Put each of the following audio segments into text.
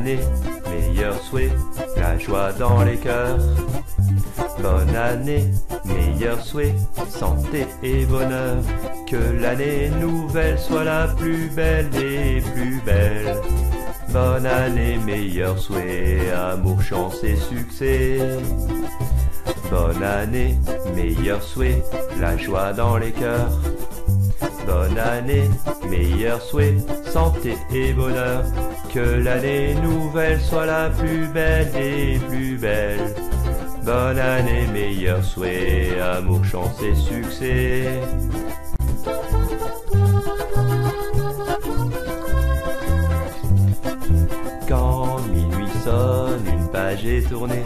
année, meilleurs souhaits, la joie dans les cœurs. Bonne année, meilleurs souhaits, santé et bonheur. Que l'année nouvelle soit la plus belle des plus belles. Bonne année, meilleurs souhaits, amour, chance et succès. Bonne année, meilleurs souhaits, la joie dans les cœurs. Bonne année, meilleurs souhaits, santé et bonheur. Que l'année nouvelle soit la plus belle des plus belles. Bonne année, meilleurs souhaits, amour, chance et succès. Quand minuit sonne, une page est tournée.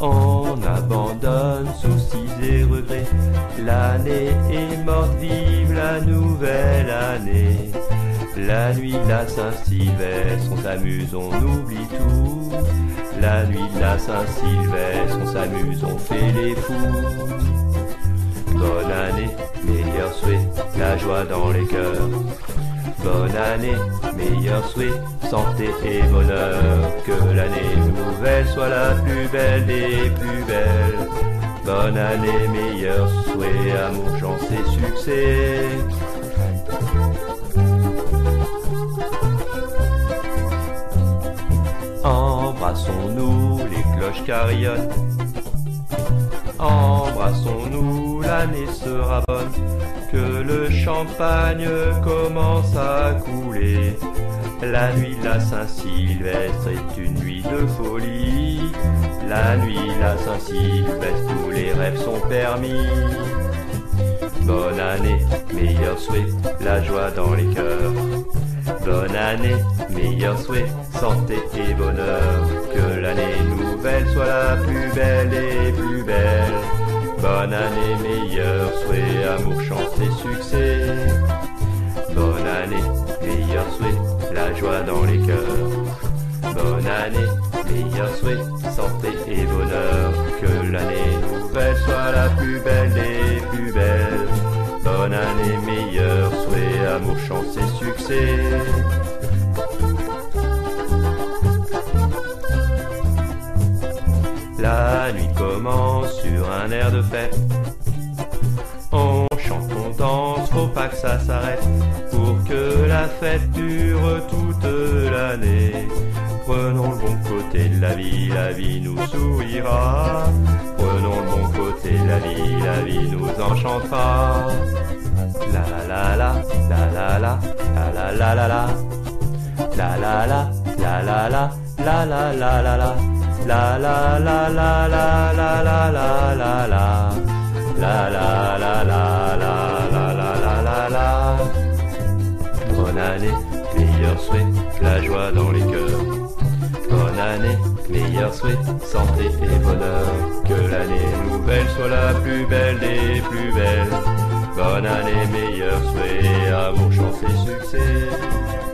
On abandonne soucis et regrets. L'année est morte, vive la nouvelle année. La nuit, la Saint-Sylvestre, on s'amuse, on oublie tout. La nuit, la Saint-Sylvestre, on s'amuse, on fait les fous. Bonne année, meilleurs souhaits, la joie dans les cœurs. Bonne année, meilleurs souhaits, santé et bonheur. Que l'année nouvelle soit la plus belle des plus belles. Bonne année, meilleurs souhaits, amour, chance et succès. Embrassons-nous, les cloches carillonnent. Embrassons-nous, l'année sera bonne. Que le champagne commence à couler. La nuit, la Saint-Sylvestre est une nuit de folie. La nuit, la Saint-Sylvestre, tous les rêves sont permis. Bonne année, meilleurs souhaits, la joie dans les cœurs. Bonne année, meilleurs souhaits, santé et bonheur. Que l'année nouvelle soit la plus belle des plus belles. Bonne année, meilleurs souhaits, amour, chance et succès. Bonne année, meilleurs souhaits, la joie dans les cœurs. Bonne année, meilleurs souhaits, santé et bonheur. Que l'année nouvelle soit la plus belle des plus belles. Bonne année, meilleurs souhaits, amour, chance et succès. La nuit commence sur un air de fête. On chante, on danse, faut pas que ça s'arrête. Pour que la fête dure toute l'année. Prenons le bon côté de la vie nous sourira. Prenons le bon côté de la vie nous enchantera. La la la la, la la la, la la la la la. La la la, la la la, la la la la la. La la la la la la la la la la. La la la la la la la la la. Bonne année, meilleurs souhaits, la joie dans les cœurs. Bonne année, meilleurs souhaits, santé et bonheur. Que l'année nouvelle soit la plus belle des plus belles. Bonne année, meilleurs souhaits, amour, chance et succès.